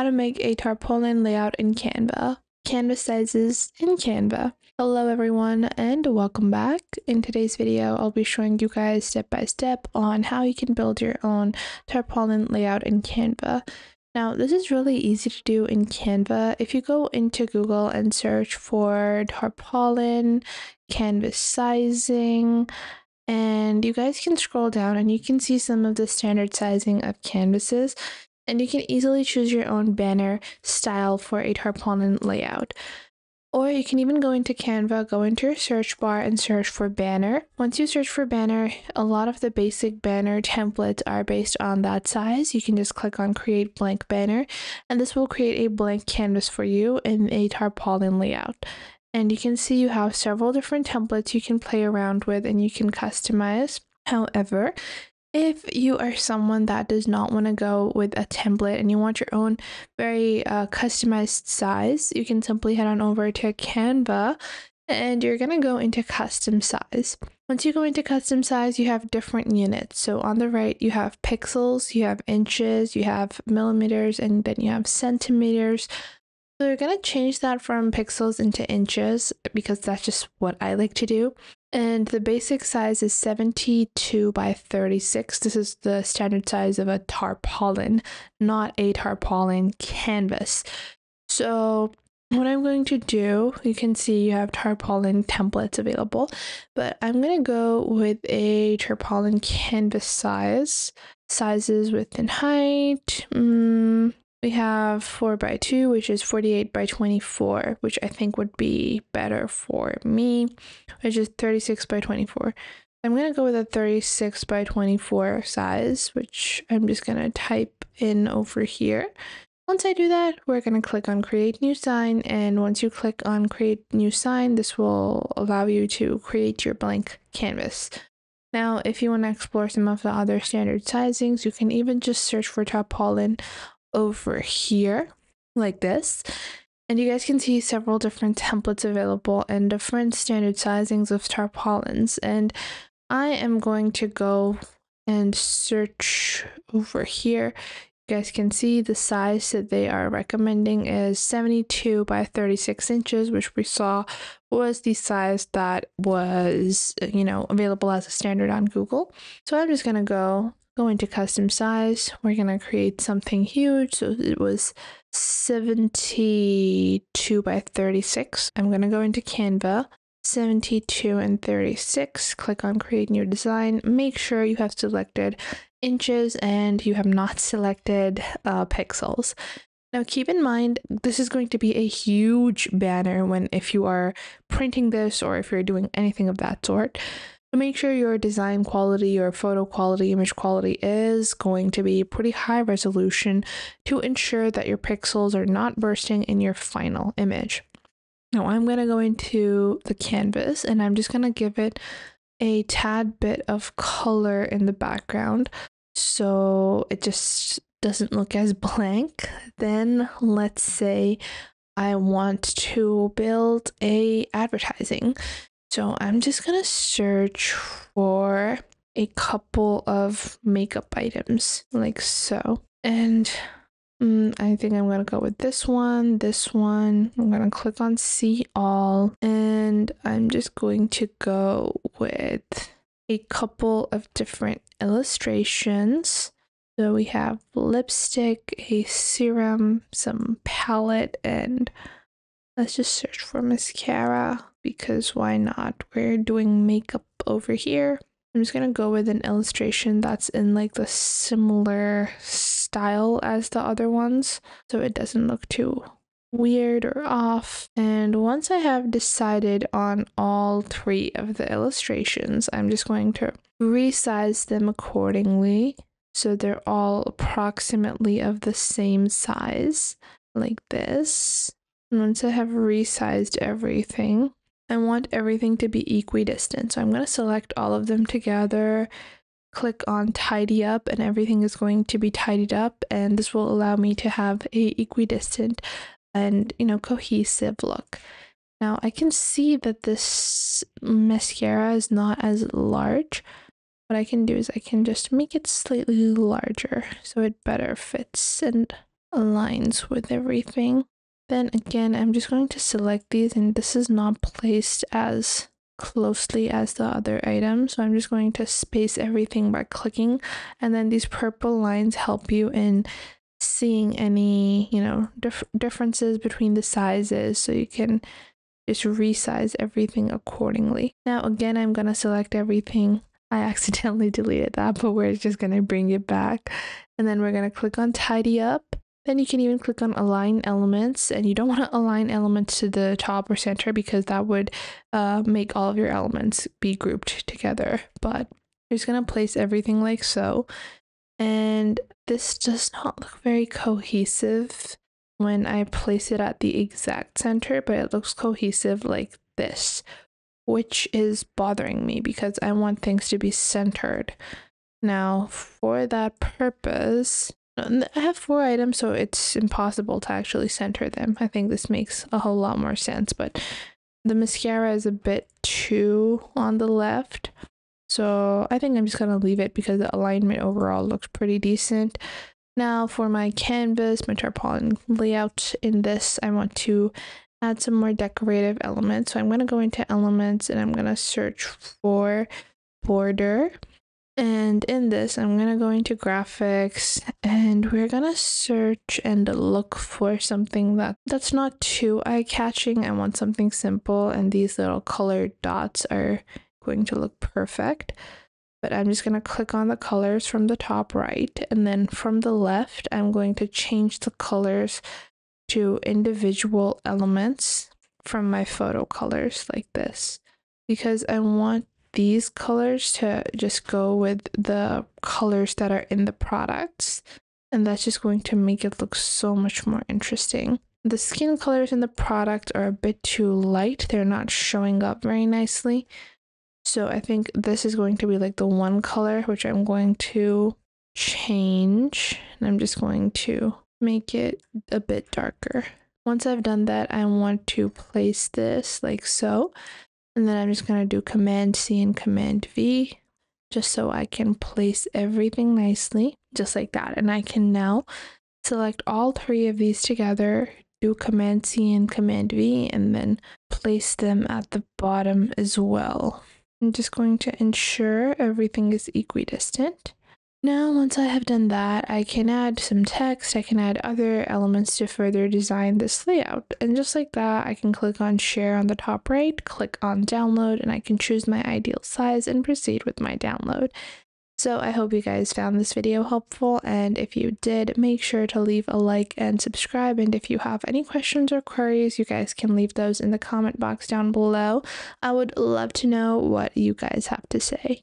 how to make a tarpaulin layout in Canva, canvas sizes in Canva. Hello everyone and welcome back. In today's video, I'll be showing you guys step by step on how you can build your own tarpaulin layout in Canva. Now, this is really easy to do in Canva. If you go into Google and search for tarpaulin, canvas sizing, and you guys can scroll down and you can see some of the standard sizing of canvases, and you can easily choose your own banner style for a tarpaulin layout. Or you can even go into Canva, go into your search bar and search for banner. Once you search for banner, a lot of the basic banner templates are based on that size. You can just click on create blank banner, and this will create a blank canvas for you in a tarpaulin layout. And you can see you have several different templates you can play around with and you can customize. However, if you are someone that does not want to go with a template and you want your own very customized size, you can simply head on over to Canva and you're going to go into custom size. Once you go into custom size, you have different units. So on the right, you have pixels, you have inches, you have millimeters, and then you have centimeters. So you're going to change that from pixels into inches because that's just what I like to do. And the basic size is 72 by 36. This is the standard size of a tarpaulin, not a tarpaulin canvas. So what I'm going to do, you can see you have tarpaulin templates available, but I'm going to go with a tarpaulin canvas size, sizes width and height. We have 4 by 2, which is 48 by 24, which I think would be better for me, which is 36 by 24. I'm going to go with a 36 by 24 size, which I'm just going to type in over here. Once I do that, we're going to click on create new sign. And once you click on create new sign, this will allow you to create your blank canvas. Now, if you want to explore some of the other standard sizings, you can even just search for tarpaulin over here like this, and you guys can see several different templates available and different standard sizings of tarpaulins. And I am going to go and search over here. You guys can see the size that they are recommending is 72 by 36 inches, which we saw was the size that was, you know, available as a standard on Google. So I'm just gonna go into custom size. We're going to create something huge. So it was 72 by 36. I'm going to go into Canva, 72 and 36. Click on create new design. Make sure you have selected inches and you have not selected pixels. Now keep in mind, this is going to be a huge banner if you are printing this or if you're doing anything of that sort. Make sure your design quality, your photo quality, image quality is going to be pretty high resolution to ensure that your pixels are not bursting in your final image. Now I'm going to go into the canvas and I'm just going to give it a tad bit of color in the background so it just doesn't look as blank. Then let's say I want to build an advertising. So I'm just going to search for a couple of makeup items like so. And I think I'm going to go with this one. I'm going to click on see all. And I'm just going to go with a couple of different illustrations. So we have lipstick, a serum, some palette, and let's just search for mascara. Because why not? We're doing makeup over here. I'm just going to go with an illustration that's in like the similar style as the other ones, so it doesn't look too weird or off. And once I have decided on all three of the illustrations, I'm just going to resize them accordingly. So they're all approximately of the same size like this. And once I have resized everything, I want everything to be equidistant. So I'm going to select all of them together, click on tidy up, and everything is going to be tidied up. And this will allow me to have a equidistant and, you know, cohesive look. Now I can see that this mascara is not as large. What I can do is I can just make it slightly larger so it better fits. And aligns with everything. Then again, I'm just going to select these, and this is not placed as closely as the other item, so I'm just going to space everything by clicking, and then these purple lines help you in seeing any, you know, differences between the sizes, so you can just resize everything accordingly. Now again, I'm gonna select everything. I accidentally deleted that, but we're just gonna bring it back, and then we're gonna click on tidy up. Then you can even click on align elements, and you don't want to align elements to the top or center because that would make all of your elements be grouped together. But you're just going to place everything like so. And this does not look very cohesive when I place it at the exact center, but it looks cohesive like this, which is bothering me because I want things to be centered. Now, for that purpose, I have 4 items, so it's impossible to actually center them. I think this makes a whole lot more sense, but the mascara is a bit too on the left, so I think I'm just going to leave it because the alignment overall looks pretty decent. Now for my canvas, my tarpaulin layout, in this I want to add some more decorative elements. So I'm going to go into elements, and I'm going to search for border. And in this, I'm going to go into graphics, and we're going to search and look for something that's not too eye-catching. I want something simple, and these little colored dots are going to look perfect. But I'm just going to click on the colors from the top right, and then from the left, I'm going to change the colors to individual elements from my photo colors like this, because I want these colors to just go with the colors that are in the products, and that's just going to make it look so much more interesting. The skin colors in the product are a bit too light. They're not showing up very nicely, so I think this is going to be like the one color, which I'm going to change, and I'm just going to make it a bit darker. Once I've done that, I want to place this like so. And then I'm just going to do Command C and Command V, just so I can place everything nicely, just like that. And I can now select all 3 of these together, do Command C and Command V, and then place them at the bottom as well. I'm just going to ensure everything is equidistant. Now, once I have done that, I can add some text. I can add other elements to further design this layout. And just like that, I can click on share on the top right, click on download, and I can choose my ideal size and proceed with my download. So I hope you guys found this video helpful, and if you did, make sure to leave a like and subscribe. And if you have any questions or queries, you guys can leave those in the comment box down below. I would love to know what you guys have to say.